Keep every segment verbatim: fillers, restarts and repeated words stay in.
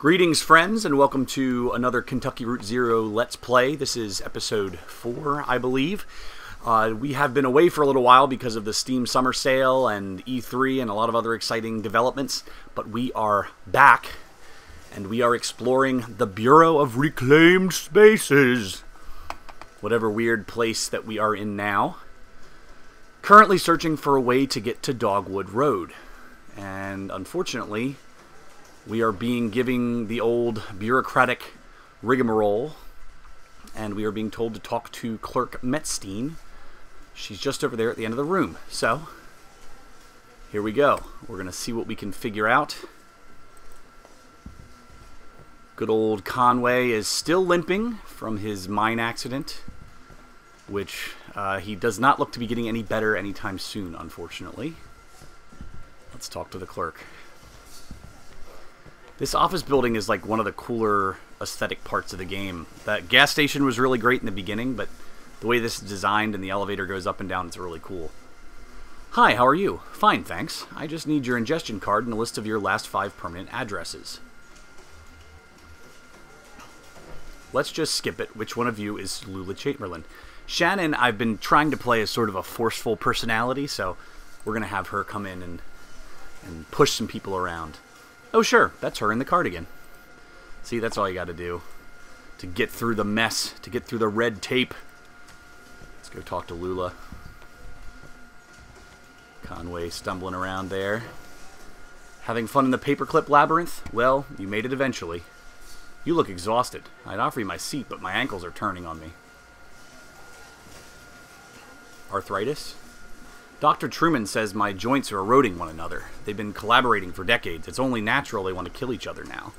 Greetings, friends, and welcome to another Kentucky Route Zero Let's Play. This is episode four, I believe. Uh, we have been away for a little while because of the Steam Summer Sale and E three and a lot of other exciting developments, but we are back, and we are exploring the Bureau of Reclaimed Spaces, whatever weird place that we are in now. Currently searching for a way to get to Dogwood Road, and unfortunately, we are being given the old bureaucratic rigmarole, and we are being told to talk to Clerk Metzstein. She's just over there at the end of the room. So, here we go. We're going to see what we can figure out. Good old Conway is still limping from his mine accident, which uh, he does not look to be getting any better anytime soon, unfortunately. Let's talk to the clerk. This office building is like one of the cooler aesthetic parts of the game. That gas station was really great in the beginning, but the way this is designed and the elevator goes up and down, it's really cool. Hi, how are you? Fine, thanks. I just need your ingestion card and a list of your last five permanent addresses. Let's just skip it. Which one of you is Lula Chamberlain? Shannon, I've been trying to play as sort of a forceful personality, so we're going to have her come in and, and push some people around. Oh, sure. That's her in the cardigan. See, that's all you got to do to get through the mess, to get through the red tape. Let's go talk to Lula. Conway stumbling around there. Having fun in the paperclip labyrinth? Well, you made it eventually. You look exhausted. I'd offer you my seat, but my ankles are turning on me. Arthritis? Doctor Truman says my joints are eroding one another. They've been collaborating for decades. It's only natural they want to kill each other now.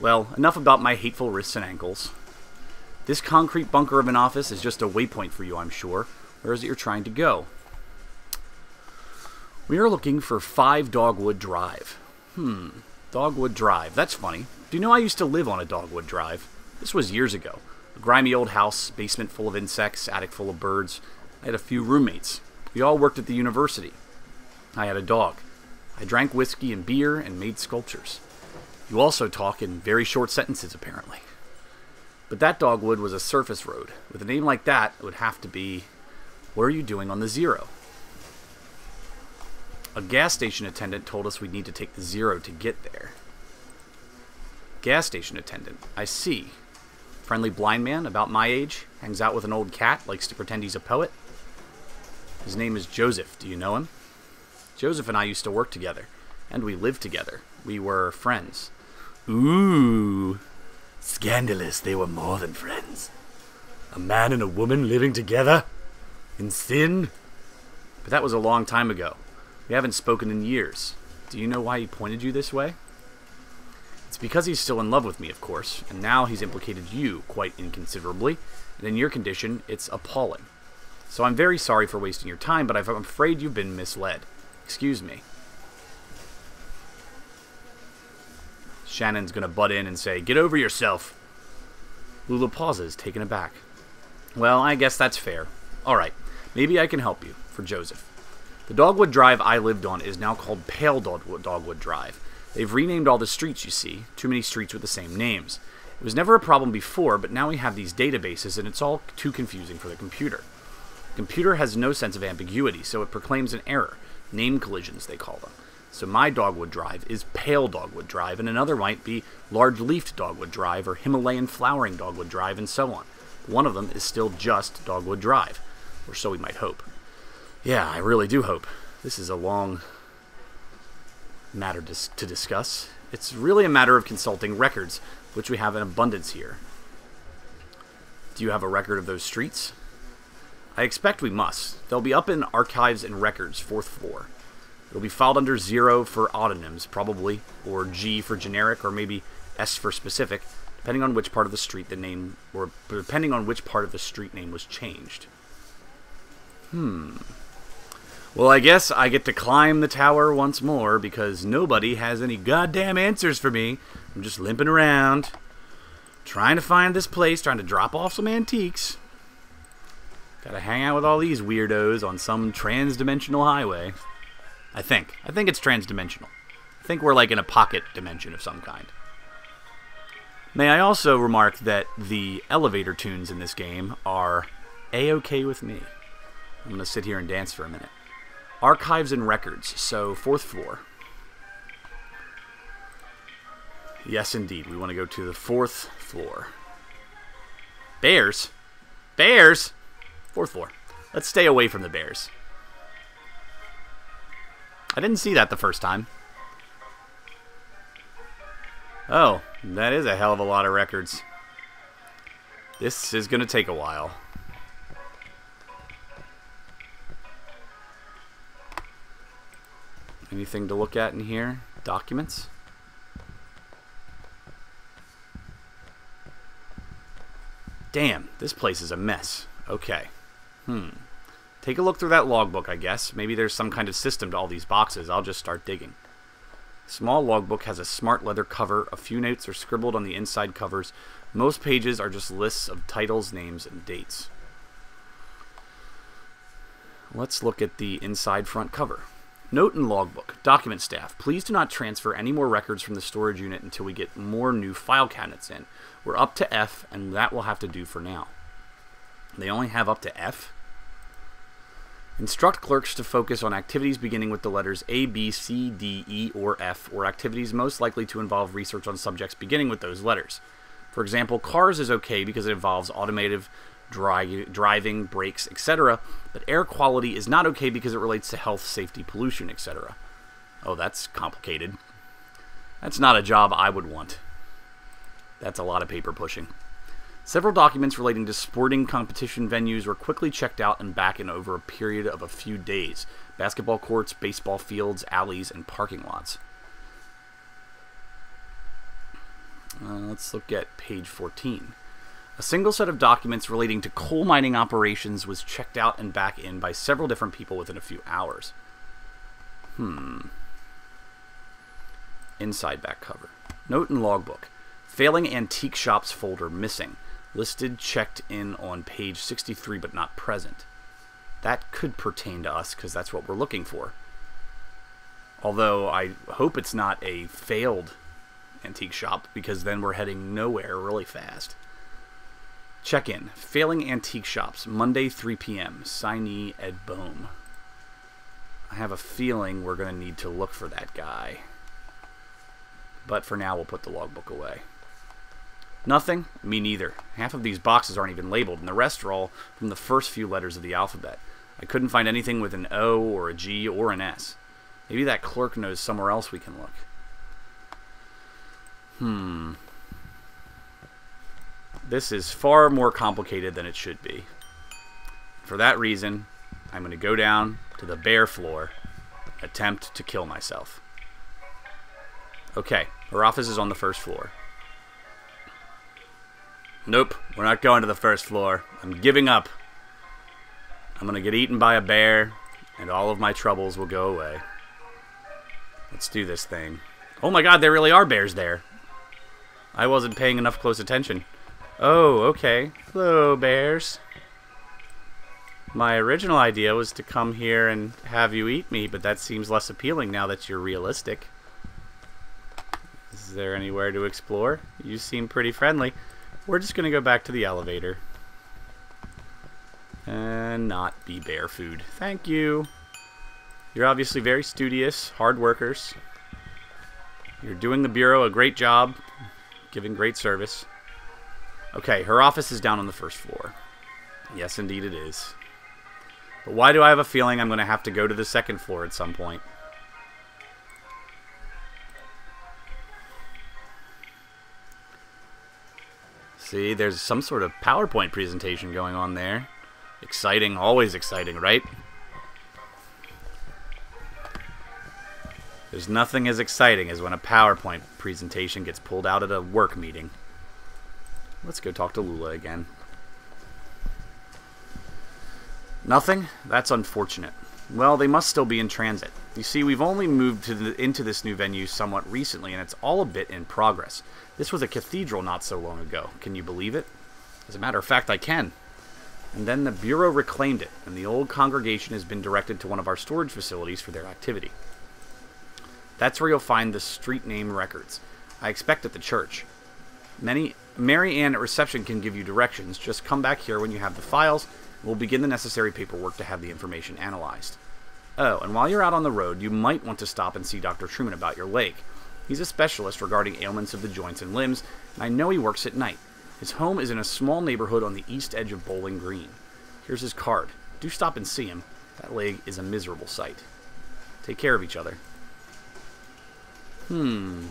Well, enough about my hateful wrists and ankles. This concrete bunker of an office is just a waypoint for you, I'm sure. Where is it you're trying to go? We are looking for five Dogwood Drive. Hmm. Dogwood Drive. That's funny. Do you know I used to live on a Dogwood Drive? This was years ago. A grimy old house, basement full of insects, attic full of birds. I had a few roommates. We all worked at the university. I had a dog. I drank whiskey and beer and made sculptures. You also talk in very short sentences, apparently. But that Dogwood was a surface road. With a name like that, it would have to be, what are you doing on the Zero? A gas station attendant told us we'd need to take the Zero to get there. Gas station attendant. I see. Friendly blind man, about my age. Hangs out with an old cat, likes to pretend he's a poet. His name is Joseph. Do you know him? Joseph and I used to work together, and we lived together. We were friends. Ooh. Scandalous. They were more than friends. A man and a woman living together? In sin? But that was a long time ago. We haven't spoken in years. Do you know why he pointed you this way? It's because he's still in love with me, of course, and now he's implicated you quite inconsiderably, and in your condition, it's appalling. So I'm very sorry for wasting your time, but I'm afraid you've been misled. Excuse me. Shannon's gonna butt in and say, get over yourself. Lula pauses, taken aback. Well, I guess that's fair. Alright, maybe I can help you, for Joseph. The Dogwood Drive I lived on is now called Pale Dogwood Drive. They've renamed all the streets, you see. Too many streets with the same names. It was never a problem before, but now we have these databases, and it's all too confusing for the computer. The computer has no sense of ambiguity, so it proclaims an error. Name collisions, they call them. So my Dogwood Drive is Pale Dogwood Drive, and another might be Large Leafed Dogwood Drive or Himalayan Flowering Dogwood Drive, and so on. One of them is still just Dogwood Drive, or so we might hope. Yeah, I really do hope. This is a long matter dis- to discuss. It's really a matter of consulting records, which we have in abundance here. Do you have a record of those streets? I expect we must. They'll be up in Archives and Records, fourth floor. It'll be filed under Zero for autonyms, probably, or G for generic, or maybe S for specific, depending on which part of the street the name, or depending on which part of the street name was changed. Hmm. Well, I guess I get to climb the tower once more because nobody has any goddamn answers for me. I'm just limping around, trying to find this place, trying to drop off some antiques. Gotta hang out with all these weirdos on some trans-dimensional highway. I think. I think it's trans-dimensional. I think we're like in a pocket dimension of some kind. May I also remark that the elevator tunes in this game are A-okay with me. I'm going to sit here and dance for a minute. Archives and records, so fourth floor. Yes, indeed. We want to go to the fourth floor. Bears? Bears? Fourth floor. Let's stay away from the bears. I didn't see that the first time. Oh, that is a hell of a lot of records. This is going to take a while. Anything to look at in here? Documents? Damn, this place is a mess. Okay. Hmm. Take a look through that logbook, I guess. Maybe there's some kind of system to all these boxes. I'll just start digging. Small logbook has a smart leather cover. A few notes are scribbled on the inside covers. Most pages are just lists of titles, names, and dates. Let's look at the inside front cover. Note in logbook. Document staff. Please do not transfer any more records from the storage unit until we get more new file cabinets in. We're up to F, and that will have to do for now. They only have up to F? Instruct clerks to focus on activities beginning with the letters A, B, C, D, E, or F, or activities most likely to involve research on subjects beginning with those letters. For example, cars is okay because it involves automotive, dri driving, brakes, et cetera, but air quality is not okay because it relates to health, safety, pollution, et cetera. Oh, that's complicated. That's not a job I would want. That's a lot of paper pushing. Several documents relating to sporting competition venues were quickly checked out and back in over a period of a few days. Basketball courts, baseball fields, alleys, and parking lots. Uh, let's look at page fourteen. A single set of documents relating to coal mining operations was checked out and back in by several different people within a few hours. Hmm. Inside back cover. Note in logbook. Failing antique shops folder missing. Listed, checked in on page sixty-three, but not present. That could pertain to us, because that's what we're looking for. Although, I hope it's not a failed antique shop, because then we're heading nowhere really fast. Check-in. Failing antique shops. Monday, three p m Signee, Ed Bohm. I have a feeling we're going to need to look for that guy. But for now, we'll put the logbook away. Nothing? Me neither. Half of these boxes aren't even labeled, and the rest are all from the first few letters of the alphabet. I couldn't find anything with an O or a G or an S. Maybe that clerk knows somewhere else we can look. Hmm. This is far more complicated than it should be. For that reason, I'm going to go down to the bare floor, attempt to kill myself. Okay, our office is on the first floor. Nope, we're not going to the first floor. I'm giving up. I'm going to get eaten by a bear, and all of my troubles will go away. Let's do this thing. Oh my god, there really are bears there. I wasn't paying enough close attention. Oh, okay. Hello, bears. My original idea was to come here and have you eat me, but that seems less appealing now that you're realistic. Is there anywhere to explore? You seem pretty friendly. We're just going to go back to the elevator. And not be bear food. Thank you. You're obviously very studious, hard workers. You're doing the Bureau a great job, giving great service. Okay, her office is down on the first floor. Yes, indeed it is. But why do I have a feeling I'm going to have to go to the second floor at some point? See, there's some sort of PowerPoint presentation going on there. Exciting, always exciting, right? There's nothing as exciting as when a PowerPoint presentation gets pulled out at a work meeting. Let's go talk to Lula again. Nothing? That's unfortunate. Well, they must still be in transit. You see, we've only moved to the, into this new venue somewhat recently, and it's all a bit in progress. This was a cathedral not so long ago. Can you believe it? As a matter of fact, I can. And then the Bureau reclaimed it, and the old congregation has been directed to one of our storage facilities for their activity. That's where you'll find the street name records. I expect at the church. Many, Maryanne at reception can give you directions. Just come back here when you have the files. We'll begin the necessary paperwork to have the information analyzed. Oh, and while you're out on the road, you might want to stop and see Doctor Truman about your leg. He's a specialist regarding ailments of the joints and limbs, and I know he works at night. His home is in a small neighborhood on the east edge of Bowling Green. Here's his card. Do stop and see him. That leg is a miserable sight. Take care of each other. Hmm.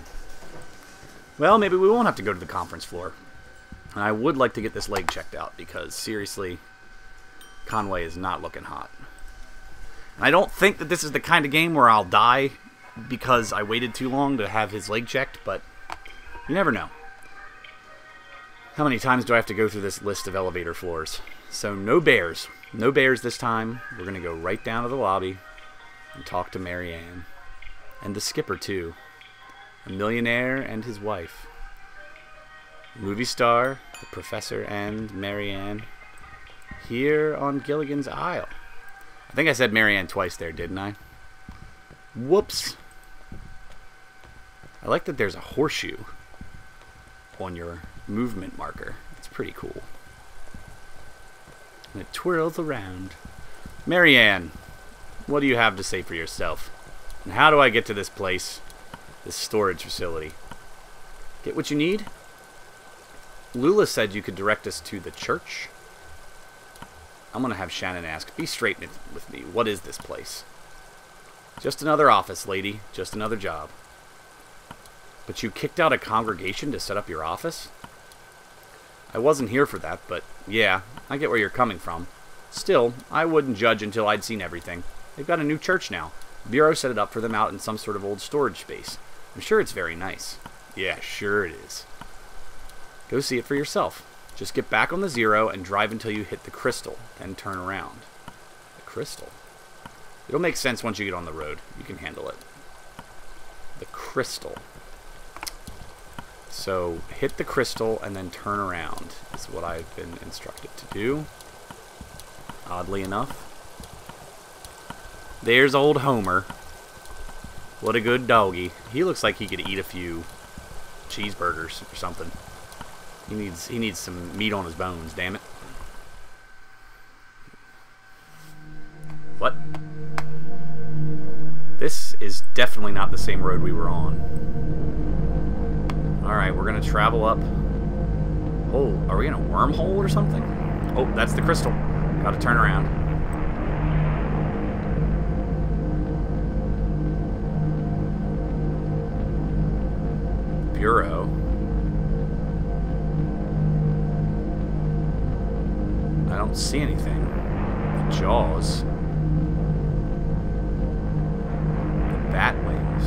Well, maybe we won't have to go to the conference floor. And I would like to get this leg checked out, because, seriously, Conway is not looking hot. And I don't think that this is the kind of game where I'll die because I waited too long to have his leg checked, but you never know. How many times do I have to go through this list of elevator floors? So no bears. No bears this time. We're going to go right down to the lobby and talk to Maryanne. And the skipper, too. A millionaire and his wife. Movie star, the professor, and Maryanne. Here on Gilligan's Isle. I think I said Maryanne twice there, didn't I? Whoops. I like that there's a horseshoe on your movement marker. It's pretty cool. And it twirls around. Maryanne, what do you have to say for yourself? And how do I get to this place? This storage facility. Get what you need? Lula said you could direct us to the church. I'm going to have Shannon ask. Be straight with me. What is this place? Just another office, lady. Just another job. But you kicked out a congregation to set up your office? I wasn't here for that, but yeah, I get where you're coming from. Still, I wouldn't judge until I'd seen everything. They've got a new church now. The Bureau set it up for them out in some sort of old storage space. I'm sure it's very nice. Yeah, sure it is. Go see it for yourself. Just get back on the Zero and drive until you hit the crystal, then turn around. The crystal? It'll make sense once you get on the road. You can handle it. The crystal. So, hit the crystal and then turn around is what I've been instructed to do. Oddly enough. There's old Homer. What a good doggy. He looks like he could eat a few cheeseburgers or something. He needs he needs some meat on his bones, damn it. What? This is definitely not the same road we were on. Alright, we're gonna travel up. Oh, are we in a wormhole or something? Oh, that's the crystal. Gotta turn around. Bureau. I don't see anything. The jaws. The bat wings.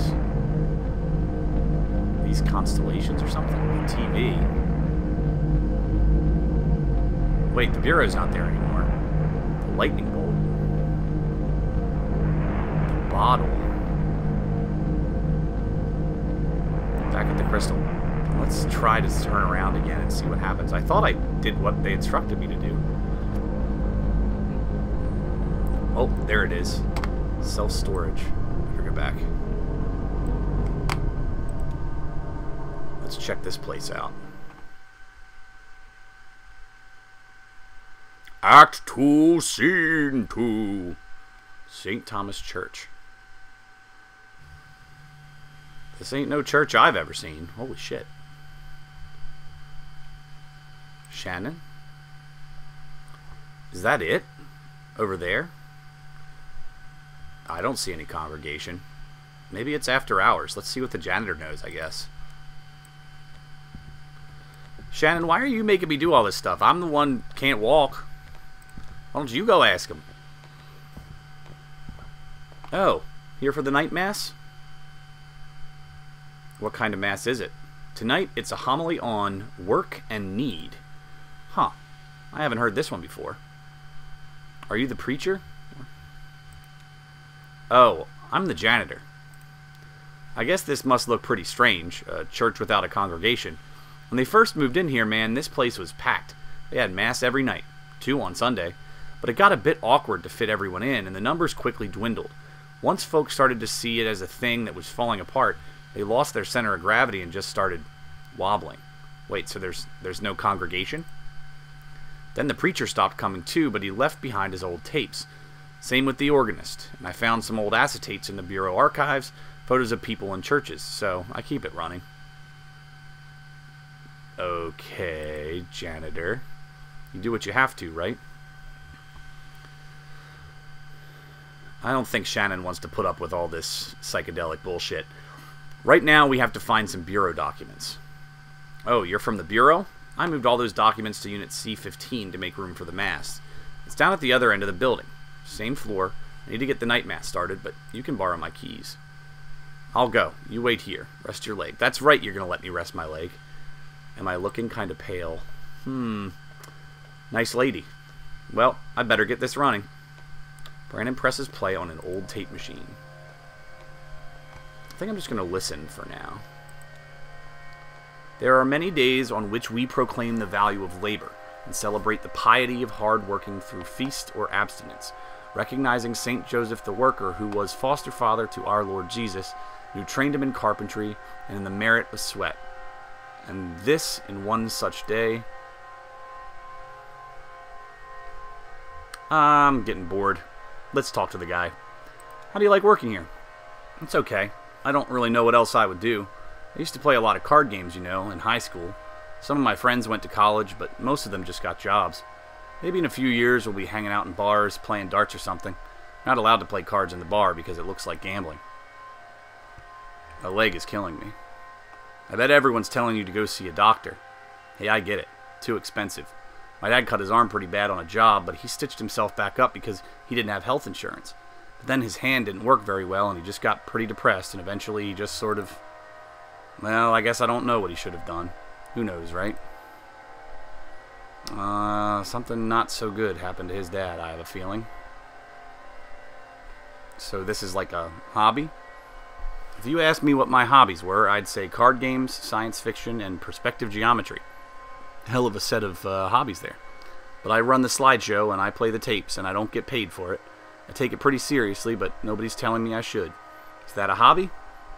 These constellations or something. The T V. Wait, the Bureau's not there anymore. The lightning bolt. The bottle. Back at the crystal. Let's try to turn around again and see what happens. I thought I did what they instructed me to do. Oh, there it is. Self-storage. Here, go back. Let's check this place out. Act two, Scene two. Saint Thomas Church. This ain't no church I've ever seen. Holy shit. Shannon? Is that it? Over there? I don't see any congregation. Maybe it's after hours. Let's see what the janitor knows, I guess. Shannon, why are you making me do all this stuff? I'm the one who can't walk. Why don't you go ask him? Oh, here for the night mass? What kind of mass is it? Tonight, it's a homily on work and need. Huh. I haven't heard this one before. Are you the preacher? Oh, I'm the janitor. I guess this must look pretty strange, a church without a congregation. When they first moved in here, man, this place was packed. They had mass every night, two on Sunday. But it got a bit awkward to fit everyone in, and the numbers quickly dwindled. Once folks started to see it as a thing that was falling apart, they lost their center of gravity and just started wobbling. Wait, so there's there's no congregation? Then the preacher stopped coming too, but he left behind his old tapes. Same with the organist. And I found some old acetates in the Bureau archives, photos of people in churches, so I keep it running. Okay, janitor. You do what you have to, right? I don't think Shannon wants to put up with all this psychedelic bullshit. Right now, we have to find some Bureau documents. Oh, you're from the Bureau? I moved all those documents to Unit C fifteen to make room for the mast. It's down at the other end of the building. Same floor. I need to get the night mast started, but you can borrow my keys. I'll go. You wait here. Rest your leg. That's right, you're going to let me rest my leg. Am I looking kind of pale? Hmm. Nice lady. Well, I better get this running. Brandon presses play on an old tape machine. I think I'm just going to listen for now. There are many days on which we proclaim the value of labor and celebrate the piety of hard working through feast or abstinence, recognizing Saint Joseph the Worker, who was foster father to our Lord Jesus, who trained him in carpentry and in the merit of sweat. And this, in one such day... I'm getting bored. Let's talk to the guy. How do you like working here? It's okay. I don't really know what else I would do. I used to play a lot of card games, you know, in high school. Some of my friends went to college, but most of them just got jobs. Maybe in a few years we'll be hanging out in bars, playing darts or something. Not allowed to play cards in the bar because it looks like gambling. My leg is killing me. I bet everyone's telling you to go see a doctor. Hey, I get it. Too expensive. My dad cut his arm pretty bad on a job, but he stitched himself back up because he didn't have health insurance. But then his hand didn't work very well, and he just got pretty depressed, and eventually he just sort of... Well, I guess I don't know what he should have done. Who knows, right? Uh, something not so good happened to his dad, I have a feeling. So this is like a hobby? If you asked me what my hobbies were, I'd say card games, science fiction, and perspective geometry. Hell of a set of uh, hobbies there. But I run the slideshow and I play the tapes and I don't get paid for it. I take it pretty seriously, but nobody's telling me I should. Is that a hobby?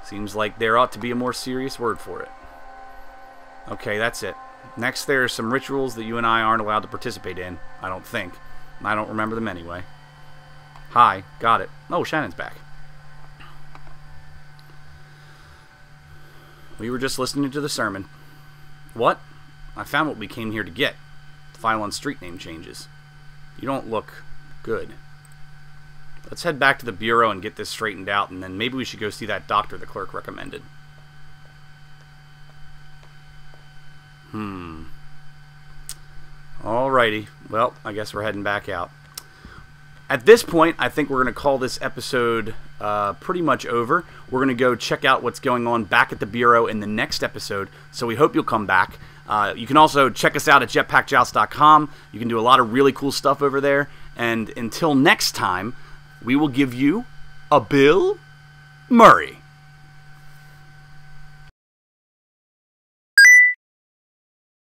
Seems like there ought to be a more serious word for it. Okay, that's it. Next, there are some rituals that you and I aren't allowed to participate in, I don't think. And I don't remember them anyway. Hi, got it. Oh, Shannon's back. We were just listening to the sermon. What? I found what we came here to get. The file on street name changes. You don't look good. Let's head back to the Bureau and get this straightened out, and then maybe we should go see that doctor the clerk recommended. Hmm. Alrighty. Well, I guess we're heading back out. At this point, I think we're going to call this episode uh, pretty much over. We're going to go check out what's going on back at the Bureau in the next episode, so we hope you'll come back. Uh, you can also check us out at jetpack joust dot com. You can do a lot of really cool stuff over there. And until next time, we will give you a Bill Murray.